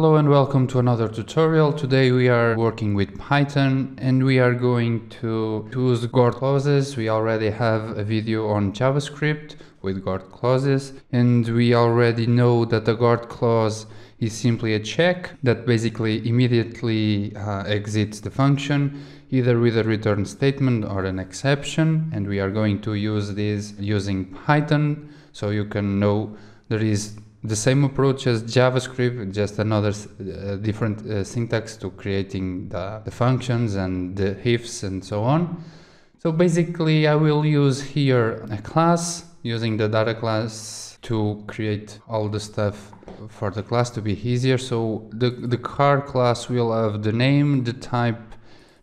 Hello and welcome to another tutorial. Today we are working with Python and we are going to use guard clauses. We already have a video on JavaScript with guard clauses, and we already know that the guard clause is simply a check that basically immediately exits the function, either with a return statement or an exception, and we are going to use this using Python, so you can know there is the same approach as JavaScript, just another different syntax to creating the functions and the ifs and so on. So basically I will use here a class, using the data class to create all the stuff for the class to be easier. So the car class will have the name, the type,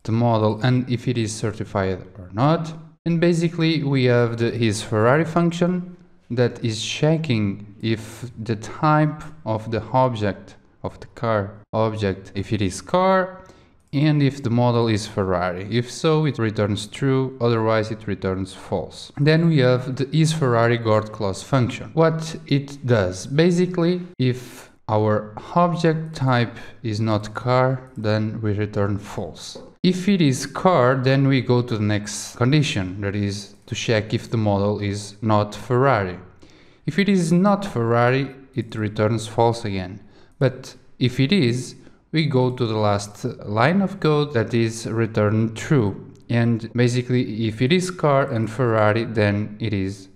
the model, and if it is certified or not. And basically we have the isFerrari function that is checking if the type of the object, of the car object, if it is car, and if the model is Ferrari. If so, it returns true, otherwise it returns false. Then we have the isFerrari guard clause function. What it does, basically, if our object type is not car, then we return false. If it is car, then we go to the next condition, that is to check if the model is not Ferrari. If it is not Ferrari, it returns false again. But if it is, we go to the last line of code, that is return true. And basically, if it is car and Ferrari, then it is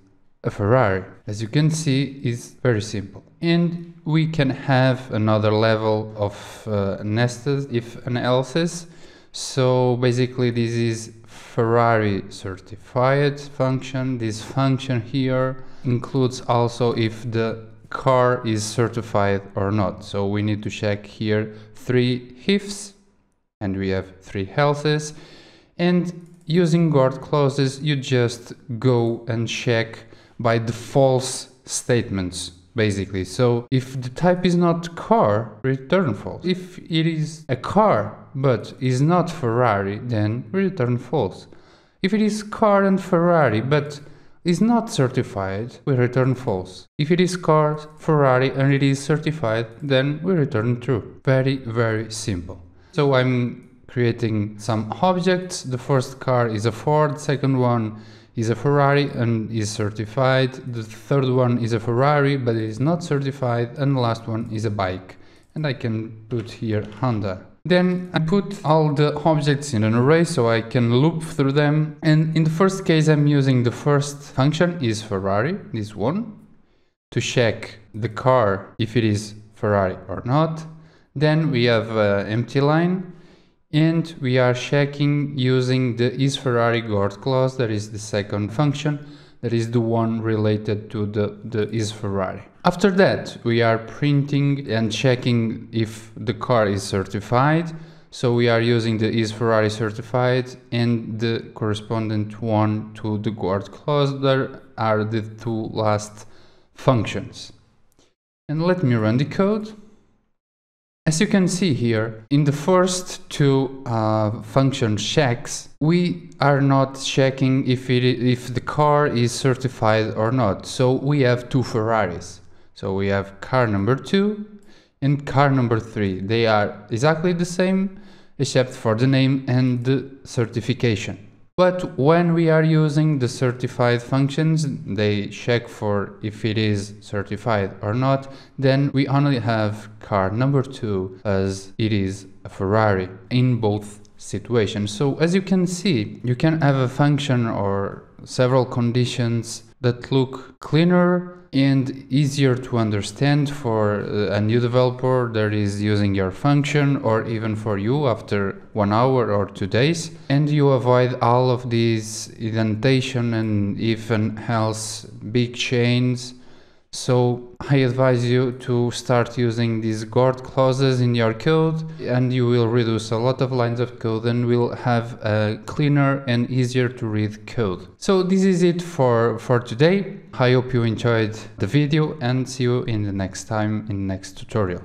a Ferrari. As you can see, it's very simple. And we can have another level of nested if and else's. So basically this is Ferrari certified function. This function here includes also if the car is certified or not. So we need to check here three ifs, and we have three else's. And using guard clauses, you just go and check by the false statements. Basically, so if the type is not car, return false. If it is a car but is not Ferrari, then return false. If it is car and Ferrari but is not certified, we return false. If it is car, Ferrari, and it is certified, then we return true. Very simple. So I'm creating some objects. The first car is a Ford, second one is a Ferrari and is certified, the third one is a Ferrari but it is not certified, and the last one is a bike, and I can put here Honda. Then I put all the objects in an array so I can loop through them, and in the first case I'm using the first function isFerrari, this one, to check the car if it is Ferrari or not. Then we have an empty line, and we are checking using the isFerrari guard clause, that is the second function, that is the one related to the isFerrari. After that, we are printing and checking if the car is certified. So we are using the isFerrari certified and the correspondent one to the guard clause. There are the two last functions. And let me run the code. As you can see here, in the first two function checks, we are not checking if the car is certified or not. So we have two Ferraris. So we have car number 2 and car number 3. They are exactly the same, except for the name and the certification. But when we are using the certified functions, they check for if it is certified or not, then we only have car number 2 as it is a Ferrari in both situations. So as you can see, you can have a function or several conditions that look cleaner and easier to understand for a new developer that is using your function, or even for you after 1 hour or 2 days. And you avoid all of these indentation and if and else big chains. So I advise you to start using these guard clauses in your code, and you will reduce a lot of lines of code and will have a cleaner and easier to read code. So this is it for today. I hope you enjoyed the video, and see you in the next time in the next tutorial.